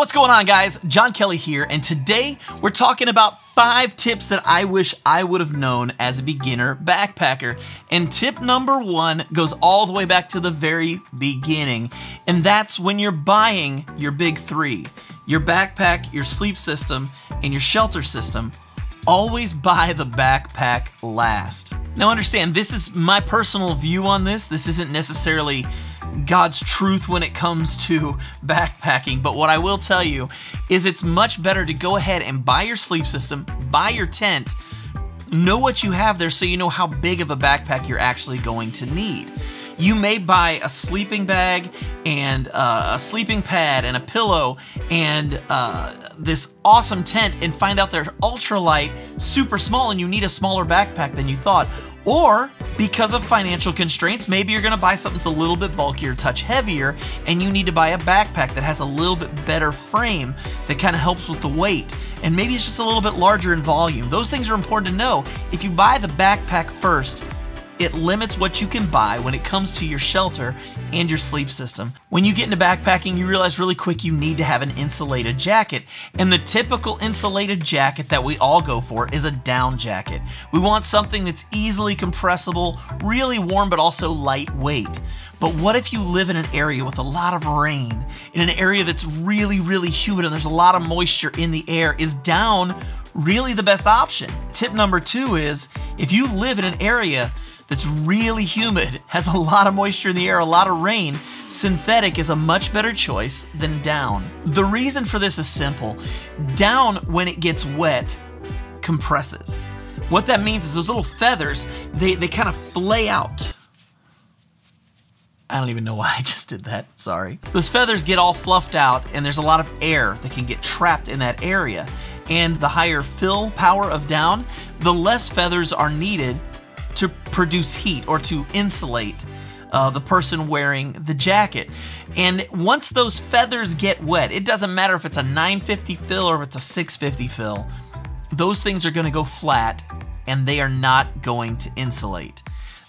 What's going on, guys? John Kelly here, and today we're talking about 5 tips that I wish I would have known as a beginner backpacker. And tip number 1 goes all the way back to the very beginning, and that's when you're buying your big 3, your backpack, your sleep system, and your shelter system. Always buy the backpack last. Now understand, this is my personal view on this. This isn't necessarily God's truth when it comes to backpacking, but what I will tell you is it's much better to go ahead and buy your sleep system, buy your tent, know what you have there so you know how big of a backpack you're actually going to need. You may buy a sleeping bag and a sleeping pad and a pillow and this awesome tent and find out they're ultra light, super small, and you need a smaller backpack than you thought. Or because of financial constraints, maybe you're gonna buy something that's a little bit bulkier, touch heavier, and you need to buy a backpack that has a little bit better frame that kind of helps with the weight. And maybe it's just a little bit larger in volume. Those things are important to know. If you buy the backpack first, it limits what you can buy when it comes to your shelter and your sleep system. When you get into backpacking, you realize really quick you need to have an insulated jacket. And the typical insulated jacket that we all go for is a down jacket. We want something that's easily compressible, really warm, but also lightweight. But what if you live in an area with a lot of rain, in an area that's really, really humid and there's a lot of moisture in the air? Is down really the best option? Tip number 2 is, if you live in an area that's really humid, has a lot of moisture in the air, a lot of rain, synthetic is a much better choice than down. The reason for this is simple. Down, when it gets wet, compresses. What that means is those little feathers, they kind of flay out. I don't even know why I just did that, sorry. Those feathers get all fluffed out and there's a lot of air that can get trapped in that area. And the higher fill power of down, the less feathers are needed to produce heat or to insulate the person wearing the jacket. And once those feathers get wet, it doesn't matter if it's a 950 fill or if it's a 650 fill, those things are gonna go flat and they are not going to insulate.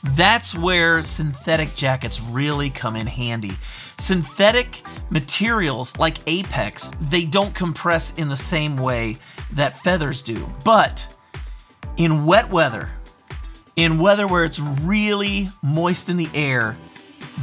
That's where synthetic jackets really come in handy. Synthetic materials like Apex, they don't compress in the same way that feathers do. But in wet weather, in weather where it's really moist in the air,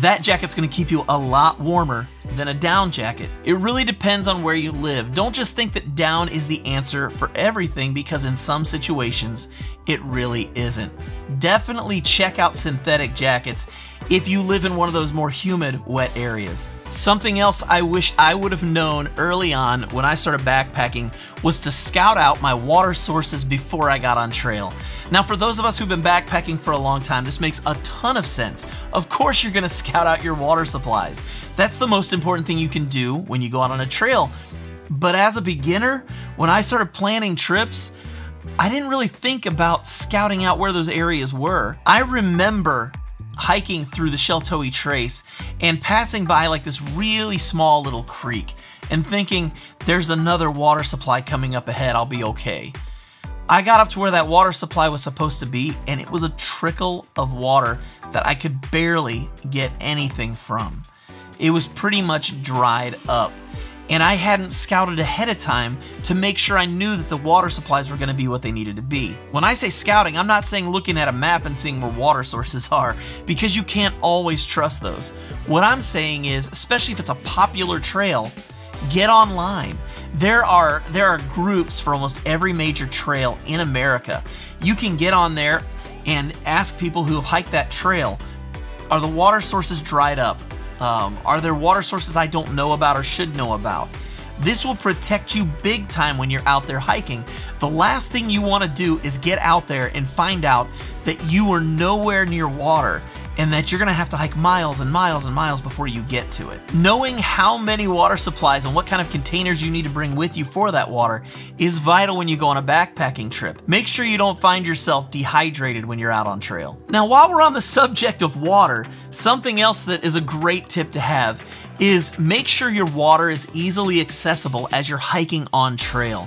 that jacket's gonna keep you a lot warmer than a down jacket. It really depends on where you live. Don't just think that down is the answer for everything, because in some situations, it really isn't. Definitely check out synthetic jackets if you live in one of those more humid, wet areas. Something else I wish I would have known early on when I started backpacking was to scout out my water sources before I got on trail. Now, for those of us who've been backpacking for a long time, this makes a ton of sense. Of course you're gonna scout out your water supplies. That's the most important thing you can do when you go out on a trail. But as a beginner, when I started planning trips, I didn't really think about scouting out where those areas were. I remember hiking through the Sheltowee Trace and passing by like this really small little creek and thinking, there's another water supply coming up ahead, I'll be okay. I got up to where that water supply was supposed to be and it was a trickle of water that I could barely get anything from. It was pretty much dried up. And I hadn't scouted ahead of time to make sure I knew that the water supplies were gonna be what they needed to be. When I say scouting, I'm not saying looking at a map and seeing where water sources are, because you can't always trust those. What I'm saying is, especially if it's a popular trail, get online. There are groups for almost every major trail in America. You can get on there and ask people who have hiked that trail, are the water sources dried up? Are there water sources I don't know about or should know about? This will protect you big time when you're out there hiking. The last thing you want to do is get out there and find out that you are nowhere near water and that you're going to have to hike miles and miles and miles before you get to it. Knowing how many water supplies and what kind of containers you need to bring with you for that water is vital when you go on a backpacking trip. Make sure you don't find yourself dehydrated when you're out on trail. Now, while we're on the subject of water, something else that is a great tip to have is make sure your water is easily accessible as you're hiking on trail.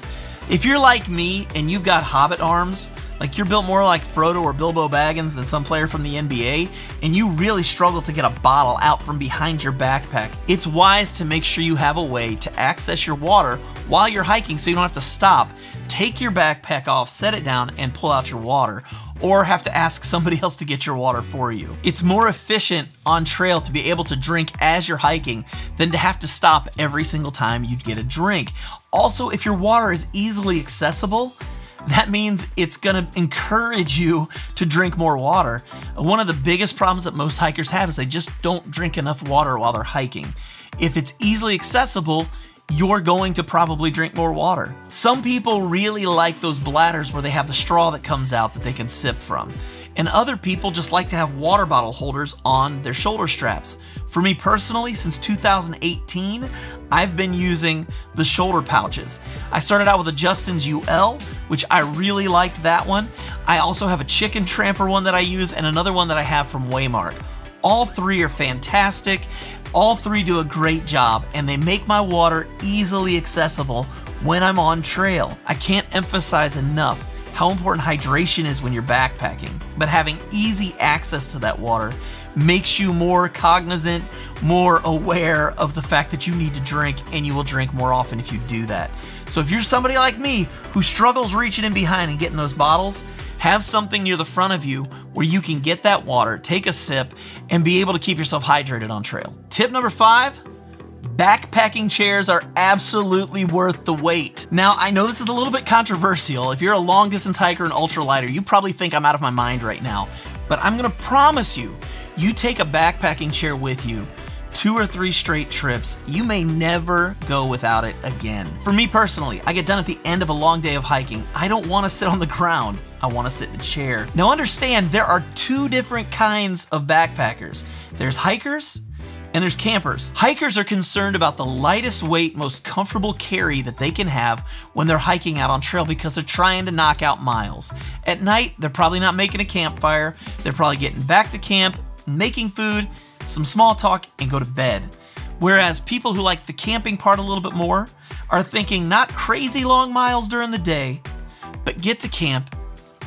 If you're like me and you've got hobbit arms, Like, you're built more like Frodo or Bilbo Baggins than some player from the NBA, and you really struggle to get a bottle out from behind your backpack. It's wise to make sure you have a way to access your water while you're hiking so you don't have to stop, take your backpack off, set it down, and pull out your water, or have to ask somebody else to get your water for you. It's more efficient on trail to be able to drink as you're hiking than to have to stop every single time you'd get a drink. Also, if your water is easily accessible, that means it's gonna encourage you to drink more water. One of the biggest problems that most hikers have is they just don't drink enough water while they're hiking. If it's easily accessible, you're going to probably drink more water. Some people really like those bladders where they have the straw that comes out that they can sip from. And other people just like to have water bottle holders on their shoulder straps. For me personally, since 2018, I've been using the shoulder pouches. I started out with a Justin's UL, which I really liked that one. I also have a Chicken Tramper one that I use and another one that I have from Waymark. All three are fantastic. All three do a great job, and they make my water easily accessible when I'm on trail. I can't emphasize enough how important hydration is when you're backpacking, but having easy access to that water makes you more cognizant, more aware of the fact that you need to drink, and you will drink more often if you do that. So if you're somebody like me who struggles reaching in behind and getting those bottles, have something near the front of you where you can get that water, take a sip, and be able to keep yourself hydrated on trail. Tip number 5, backpacking chairs are absolutely worth the wait. Now, I know this is a little bit controversial. If you're a long distance hiker and ultralighter, you probably think I'm out of my mind right now, but I'm gonna promise you, you take a backpacking chair with you 2 or 3 straight trips, you may never go without it again. For me personally, I get done at the end of a long day of hiking. I don't want to sit on the ground. I want to sit in a chair. Now understand, there are 2 different kinds of backpackers. There's hikers and there's campers. Hikers are concerned about the lightest weight, most comfortable carry that they can have when they're hiking out on trail because they're trying to knock out miles. At night, they're probably not making a campfire. They're probably getting back to camp, making food, some small talk, and go to bed. Whereas people who like the camping part a little bit more are thinking not crazy long miles during the day, but get to camp,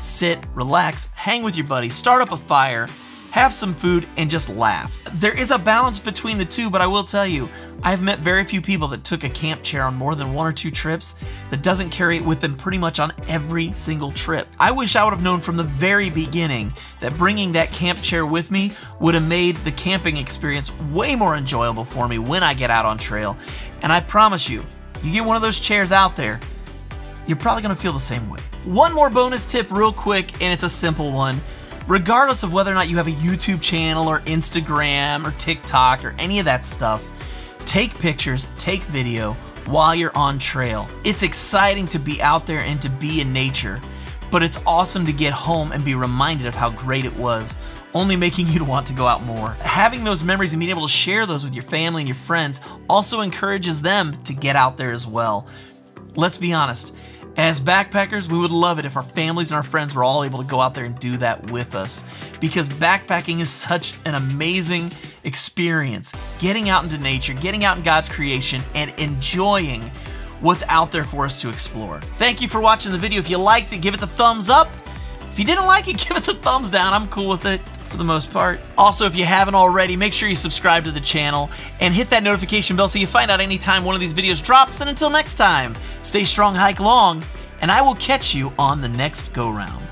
sit, relax, hang with your buddies, start up a fire, have some food, and just laugh. There is a balance between the 2, but I will tell you, I've met very few people that took a camp chair on more than 1 or 2 trips that doesn't carry it with them pretty much on every single trip. I wish I would have known from the very beginning that bringing that camp chair with me would have made the camping experience way more enjoyable for me when I get out on trail. And I promise you, you get one of those chairs out there, you're probably gonna feel the same way. One more bonus tip real quick, and it's a simple one. Regardless of whether or not you have a YouTube channel or Instagram or TikTok or any of that stuff, take pictures, take video while you're on trail. It's exciting to be out there and to be in nature, but it's awesome to get home and be reminded of how great it was, only making you want to go out more. Having those memories and being able to share those with your family and your friends also encourages them to get out there as well. Let's be honest. As backpackers, we would love it if our families and our friends were all able to go out there and do that with us, because backpacking is such an amazing experience. Getting out into nature, getting out in God's creation, and enjoying what's out there for us to explore. Thank you for watching the video. If you liked it, give it the thumbs up. If you didn't like it, give it the thumbs down. I'm cool with it for the most part. Also, if you haven't already, make sure you subscribe to the channel and hit that notification bell so you find out anytime one of these videos drops. And until next time, stay strong, hike long, and I will catch you on the next go round.